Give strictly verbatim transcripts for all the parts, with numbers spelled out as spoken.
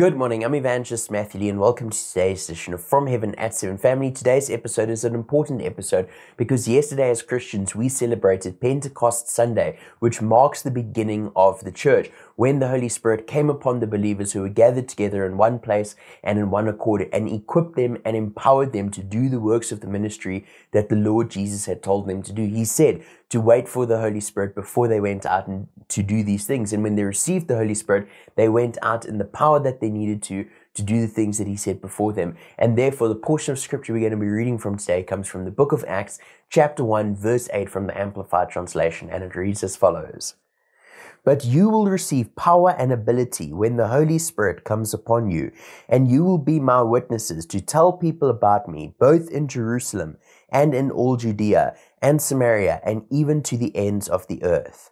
Good morning, I'm Evangelist Matthew Lee and welcome to today's edition of From Heaven at Seven. Family, today's episode is an important episode because yesterday as Christians we celebrated Pentecost Sunday, which marks the beginning of the church, when the Holy Spirit came upon the believers who were gathered together in one place and in one accord and equipped them and empowered them to do the works of the ministry that the Lord Jesus had told them to do. He said to wait for the Holy Spirit before they went out and to do these things. And when they received the Holy Spirit, they went out in the power that they needed to, to do the things that he said before them. And therefore, the portion of scripture we're going to be reading from today comes from the book of Acts, chapter one, verse eight from the Amplified Translation, and it reads as follows. But you will receive power and ability when the Holy Spirit comes upon you, and you will be my witnesses to tell people about me, both in Jerusalem and in all Judea and Samaria, and even to the ends of the earth.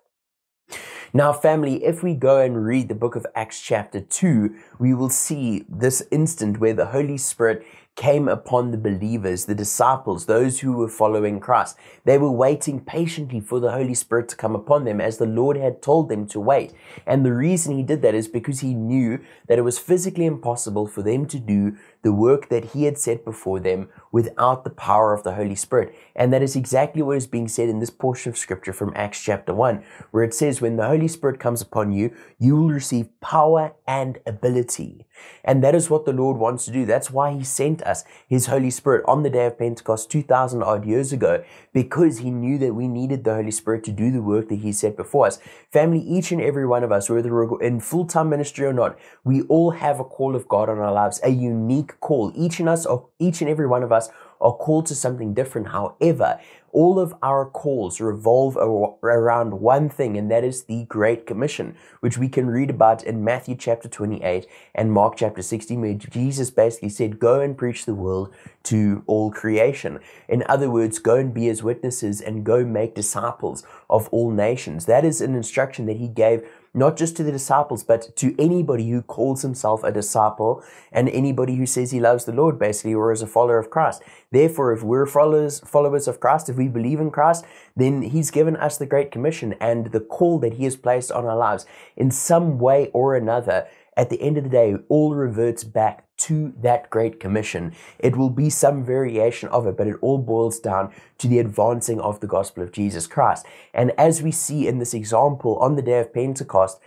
Now, family, if we go and read the book of Acts chapter two, we will see this instant where the Holy Spirit came upon the believers, the disciples, those who were following Christ. They were waiting patiently for the Holy Spirit to come upon them as the Lord had told them to wait. And the reason he did that is because he knew that it was physically impossible for them to do the work that he had set before them without the power of the Holy Spirit. And that is exactly what is being said in this portion of scripture from Acts chapter one, where it says, when the Holy Spirit comes upon you, you will receive power and ability. And that is what the Lord wants to do. That's why he sent us his Holy Spirit on the day of Pentecost two thousand odd years ago, because he knew that we needed the Holy Spirit to do the work that he set before us. Family, each and every one of us, whether we're in full-time ministry or not, we all have a call of God on our lives, a unique call. Each and us, each and every one of us are called to something different. However, all of our calls revolve around one thing, and that is the Great Commission, which we can read about in Matthew chapter twenty-eight and Mark chapter sixteen, where Jesus basically said, go and preach the world to all creation. In other words, go and be his witnesses and go make disciples of all nations. That is an instruction that he gave not just to the disciples, but to anybody who calls himself a disciple and anybody who says he loves the Lord, basically, or is a follower of Christ. Therefore, if we're followers, followers of Christ, if we believe in Christ, then he's given us the Great Commission and the call that he has placed on our lives. In some way or another, at the end of the day, all reverts back to that Great Commission. It will be some variation of it, but it all boils down to the advancing of the gospel of Jesus Christ. And as we see in this example, on the day of Pentecost,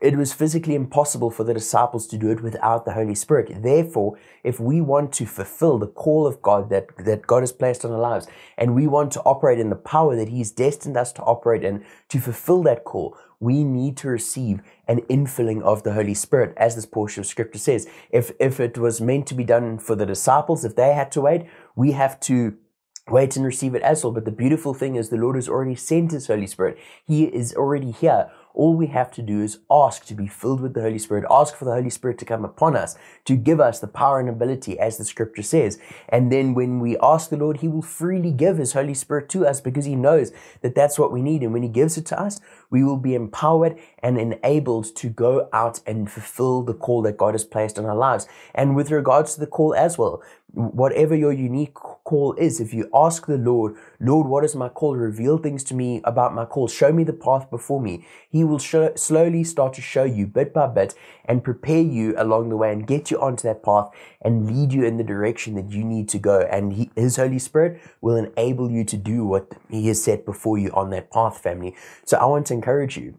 it was physically impossible for the disciples to do it without the Holy Spirit. Therefore, if we want to fulfill the call of God that, that God has placed on our lives, and we want to operate in the power that he's destined us to operate in to fulfill that call, we need to receive an infilling of the Holy Spirit, as this portion of scripture says. If, if it was meant to be done for the disciples, if they had to wait, we have to wait and receive it as well. But the beautiful thing is the Lord has already sent his Holy Spirit. He is already here. All we have to do is ask to be filled with the Holy Spirit, ask for the Holy Spirit to come upon us, to give us the power and ability, as the scripture says. And then when we ask the Lord, he will freely give his Holy Spirit to us because he knows that that's what we need. And when he gives it to us, we will be empowered and enabled to go out and fulfill the call that God has placed on our lives. And with regards to the call as well, whatever your unique call is, if you ask the Lord, Lord, what is my call? Reveal things to me about my call. Show me the path before me. He will show, slowly start to show you bit by bit and prepare you along the way and get you onto that path and lead you in the direction that you need to go. And he, his Holy Spirit will enable you to do what he has set before you on that path, family. So I want to encourage you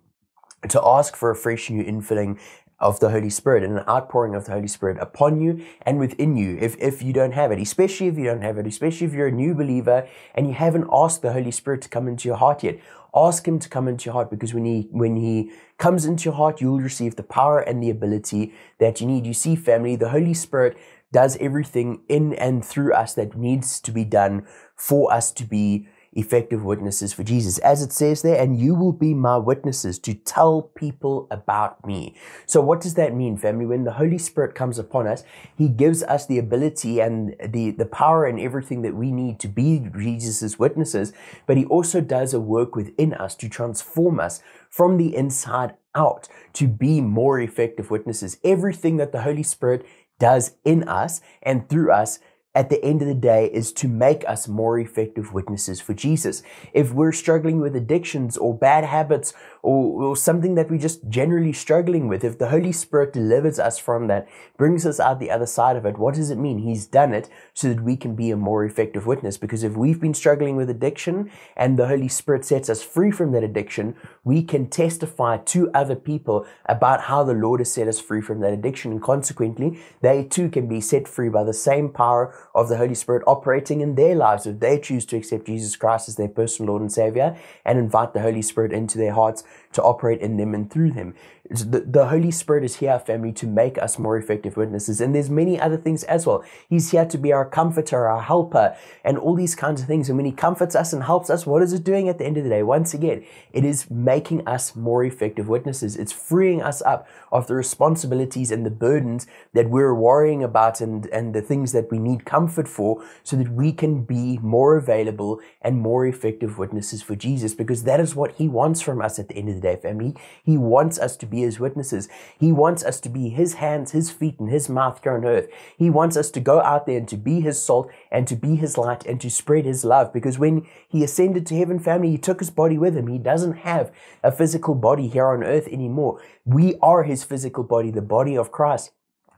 to ask for a fresh new infilling of the Holy Spirit and an outpouring of the Holy Spirit upon you and within you. If, if you don't have it, especially if you don't have it, especially if you're a new believer and you haven't asked the Holy Spirit to come into your heart yet, ask him to come into your heart, because when he, when he comes into your heart, you'll receive the power and the ability that you need. You see, family, the Holy Spirit does everything in and through us that needs to be done for us to be effective witnesses for Jesus. As it says there, and you will be my witnesses to tell people about me. So what does that mean, family? When the Holy Spirit comes upon us, he gives us the ability and the, the power and everything that we need to be Jesus's witnesses, but he also does a work within us to transform us from the inside out to be more effective witnesses. Everything that the Holy Spirit does in us and through us at the end of the day is to make us more effective witnesses for Jesus. If we're struggling with addictions or bad habits or, or something that we're just generally struggling with, if the Holy Spirit delivers us from that, brings us out the other side of it, what does it mean? He's done it so that we can be a more effective witness. Because if we've been struggling with addiction and the Holy Spirit sets us free from that addiction, we can testify to other people about how the Lord has set us free from that addiction. And consequently, they too can be set free by the same power of the Holy Spirit operating in their lives if they choose to accept Jesus Christ as their personal Lord and Savior and invite the Holy Spirit into their hearts to operate in them and through them. The, the Holy Spirit is here, family, to make us more effective witnesses. And there's many other things as well. He's here to be our comforter, our helper, and all these kinds of things. And when he comforts us and helps us, what is it doing at the end of the day? Once again, it is making us more effective witnesses. It's freeing us up of the responsibilities and the burdens that we're worrying about and, and the things that we need comfort for, so that we can be more available and more effective witnesses for Jesus, because that is what he wants from us at the end of the day, family. He wants us to be his witnesses. He wants us to be his hands, his feet, and his mouth here on earth. He wants us to go out there and to be his salt and to be his light and to spread his love, because when he ascended to heaven, family, he took his body with him. He doesn't have a physical body here on earth anymore. We are his physical body, the body of Christ.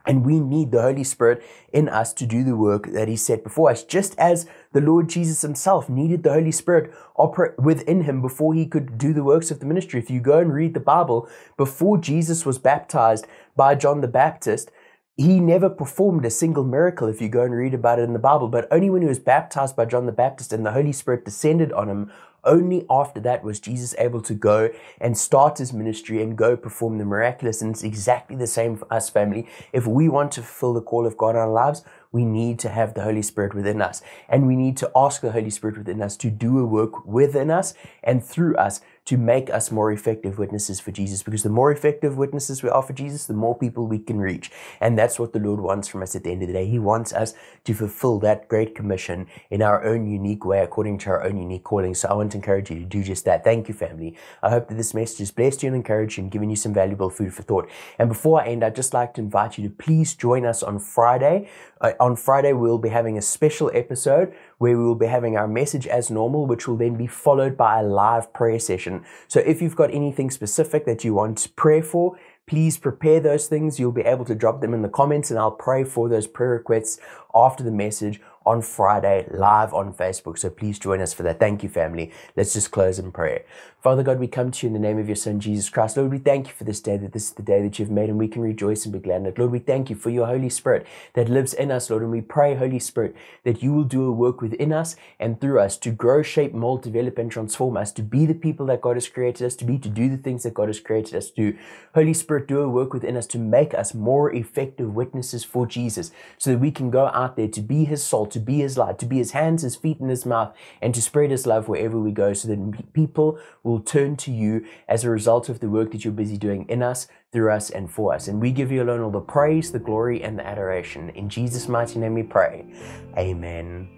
And we need the Holy Spirit in us to do the work that he set before us, just as the Lord Jesus himself needed the Holy Spirit operate within him before he could do the works of the ministry. If you go and read the Bible, before Jesus was baptized by John the Baptist, he never performed a single miracle if you go and read about it in the Bible, but only when he was baptized by John the Baptist and the Holy Spirit descended on him, only after that was Jesus able to go and start his ministry and go perform the miraculous. And it's exactly the same for us, family. If we want to fulfill the call of God in our lives, we need to have the Holy Spirit within us. And we need to ask the Holy Spirit within us to do a work within us and through us to make us more effective witnesses for Jesus. Because the more effective witnesses we are for Jesus, the more people we can reach. And that's what the Lord wants from us at the end of the day. He wants us to fulfill that Great Commission in our own unique way, according to our own unique calling. So I want to encourage you to do just that. Thank you, family. I hope that this message has blessed you and encouraged you and given you some valuable food for thought. And before I end, I'd just like to invite you to please join us on Friday. Uh, on Friday, we'll be having a special episode where we will be having our message as normal, which will then be followed by a live prayer session. So if you've got anything specific that you want prayer for, please prepare those things. You'll be able to drop them in the comments and I'll pray for those prayer requests after the message on Friday live on Facebook. So please join us for that. Thank you, family. Let's just close in prayer. Father God, we come to you in the name of your Son, Jesus Christ. Lord, we thank you for this day, that this is the day that you've made and we can rejoice and be glad in it. Lord, we thank you for your Holy Spirit that lives in us, Lord. And we pray, Holy Spirit, that you will do a work within us and through us to grow, shape, mold, develop, and transform us to be the people that God has created us to be, to do the things that God has created us to do. Holy Spirit, do a work within us to make us more effective witnesses for Jesus, so that we can go out there to be his salt, to be his light, to be his hands, his feet, and his mouth, and to spread his love wherever we go, so that people will turn to you as a result of the work that you're busy doing in us, through us, and for us. And we give you alone all the praise, the glory, and the adoration. In Jesus' mighty name we pray. Amen.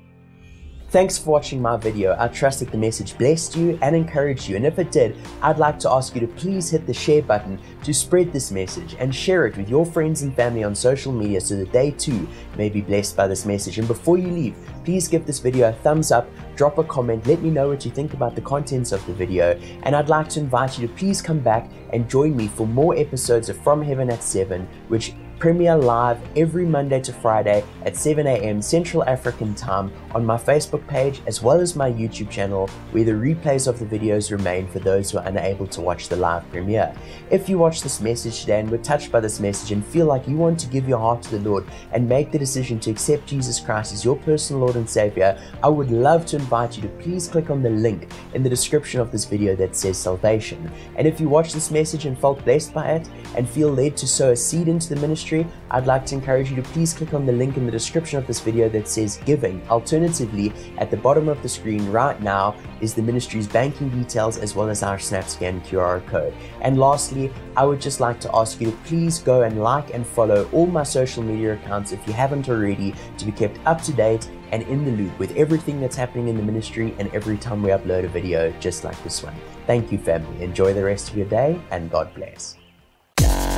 Thanks for watching my video. I trust that the message blessed you and encouraged you. And if it did, I'd like to ask you to please hit the share button to spread this message and share it with your friends and family on social media, so that they too may be blessed by this message. And before you leave, please give this video a thumbs up, drop a comment, let me know what you think about the contents of the video. And I'd like to invite you to please come back and join me for more episodes of From Heaven at Seven, which premiere live every Monday to Friday at seven a m Central African time on my Facebook page, as well as my YouTube channel, where the replays of the videos remain for those who are unable to watch the live premiere. If you watch this message today and were touched by this message and feel like you want to give your heart to the Lord and make the decision to accept Jesus Christ as your personal Lord and Savior, I would love to invite you to please click on the link in the description of this video that says salvation. And if you watch this message and felt blessed by it and feel led to sow a seed into the ministry, I'd like to encourage you to please click on the link in the description of this video that says giving. Alternatively, at the bottom of the screen right now is the ministry's banking details, as well as our SnapScan Q R code. And lastly, I would just like to ask you to please go and like and follow all my social media accounts if you haven't already, to be kept up to date and in the loop with everything that's happening in the ministry and every time we upload a video just like this one. Thank you, family. Enjoy the rest of your day and God bless.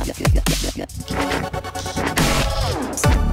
Yeah, yeah, yeah, yeah, yeah.